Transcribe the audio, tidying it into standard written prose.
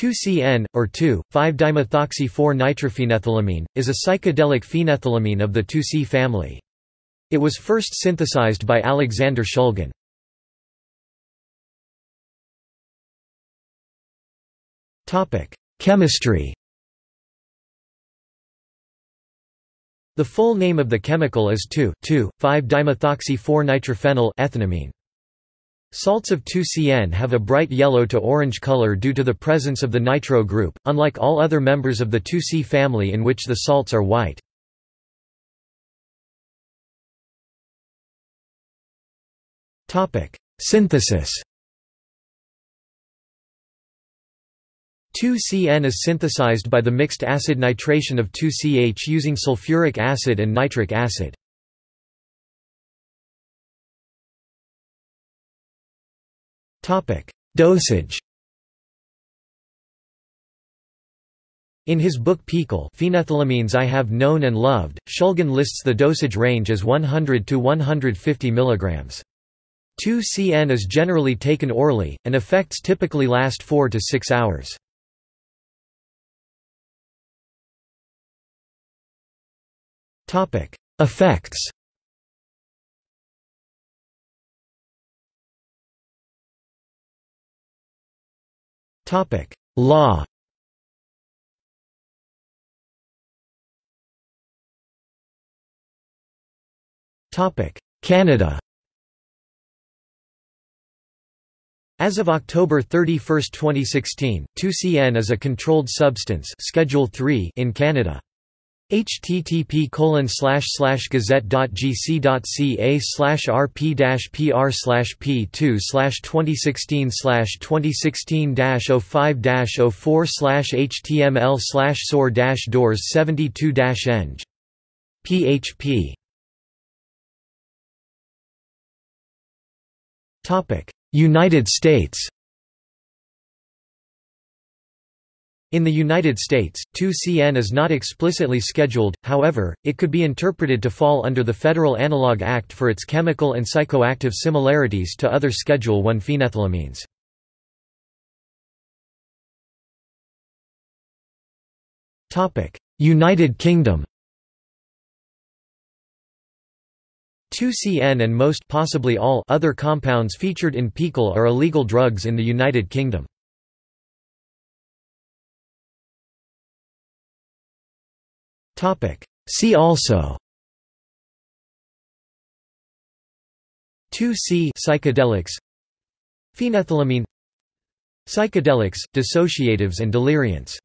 2C-N, or 2,5-dimethoxy-4-nitrophenethylamine, is a psychedelic phenethylamine of the 2C family. It was first synthesized by Alexander Shulgin. Chemistry. The full name of the chemical is 2,5-dimethoxy-4-nitrophenyl ethinamine. Salts of 2C-N have a bright yellow to orange color due to the presence of the nitro group, unlike all other members of the 2C family in which the salts are white. Synthesis. 2C-N is synthesized by the mixed acid nitration of 2CH using sulfuric acid and nitric acid. Dosage. In his book PiHKAL: Phenethylamines I Have Known and Loved, Shulgin lists the dosage range as 100 to 150 mg. 2C-N is generally taken orally, and effects typically last 4 to 6 hours. Effects. Law. Canada. As of October 31, 2016, 2C-N is a controlled substance Schedule III in Canada. http://gazette.gc.ca/rp-pr/p2/2016/2016-05-04/html/sore-doors72-eng. PHP. United States. In the United States, 2C-N is not explicitly scheduled, however, it could be interpreted to fall under the Federal Analog Act for its chemical and psychoactive similarities to other Schedule I phenethylamines. United Kingdom. 2C-N and most possibly all other compounds featured in PiHKAL are illegal drugs in the United Kingdom. See also: 2C psychedelics, phenethylamine, psychedelics, dissociatives and deliriants.